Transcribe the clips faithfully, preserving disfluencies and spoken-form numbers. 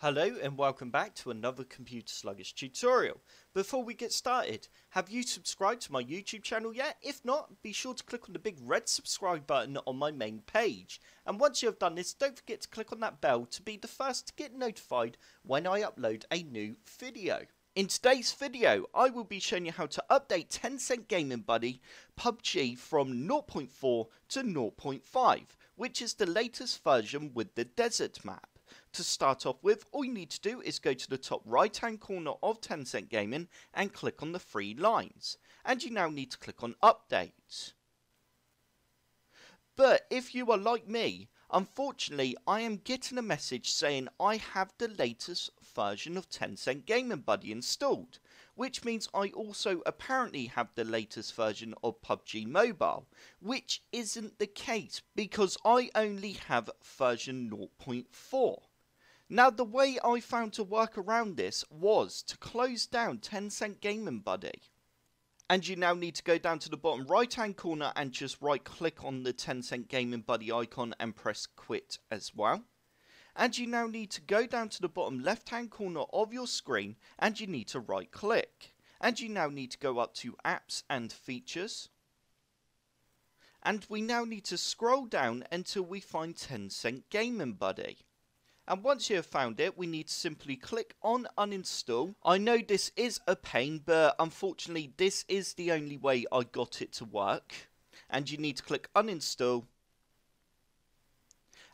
Hello and welcome back to another Computer Sluggish tutorial. Before we get started, have you subscribed to my YouTube channel yet? If not, be sure to click on the big red subscribe button on my main page. And once you have done this, don't forget to click on that bell to be the first to get notified when I upload a new video. In today's video, I will be showing you how to update Tencent Gaming Buddy P U B G from zero point four to zero point five, which is the latest version with the desert map. To start off with, all you need to do is go to the top right hand corner of Tencent Gaming and click on the three lines. And you now need to click on update. But if you are like me, unfortunately I am getting a message saying I have the latest version of Tencent Gaming Buddy installed, which means I also apparently have the latest version of P U B G Mobile, which isn't the case because I only have version zero point four. Now the way I found to work around this was to close down Tencent Gaming Buddy. And you now need to go down to the bottom right hand corner and just right click on the Tencent Gaming Buddy icon and press quit as well. And you now need to go down to the bottom left hand corner of your screen and you need to right click. And you now need to go up to apps and features. And we now need to scroll down until we find Tencent Gaming Buddy. And once you have found it, we need to simply click on uninstall. I know this is a pain, but unfortunately this is the only way I got it to work. And you need to click uninstall.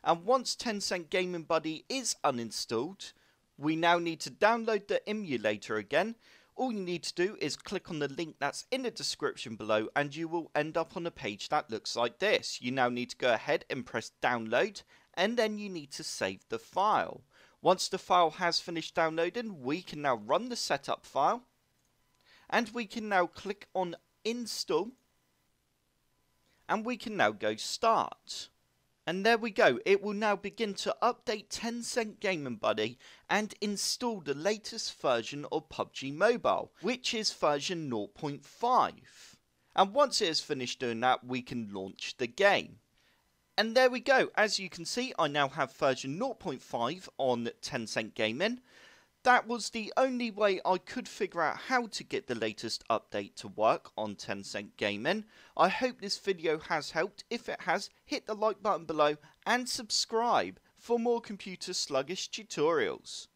And once Tencent Gaming Buddy is uninstalled, we now need to download the emulator again. All you need to do is click on the link that's in the description below and you will end up on a page that looks like this. You now need to go ahead and press download. And then you need to save the file. Once the file has finished downloading, we can now run the setup file. And we can now click on install. And we can now go start. And there we go, it will now begin to update Tencent Gaming Buddy and install the latest version of P U B G Mobile, which is version zero point five. And once it is finished doing that, we can launch the game. And there we go, as you can see I now have version zero point five on Tencent Gaming. That was the only way I could figure out how to get the latest update to work on Tencent Gaming. I hope this video has helped. If it has, hit the like button below and subscribe for more Computer Sluggish tutorials.